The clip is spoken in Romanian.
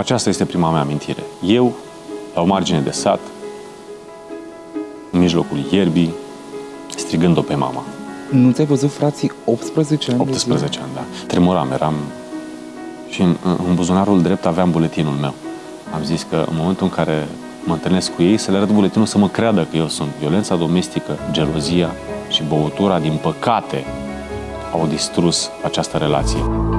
Aceasta este prima mea amintire. Eu, la o margine de sat, în mijlocul ierbii, strigând-o pe mama. Nu ți-ai văzut frații 18 ani? 18 ani, da. Tremuram, eram... Și în buzunarul drept aveam buletinul meu. Am zis că în momentul în care mă întâlnesc cu ei, să le arăt buletinul să mă creadă că eu sunt. Violența domestică, gelozia și băutura, din păcate, au distrus această relație.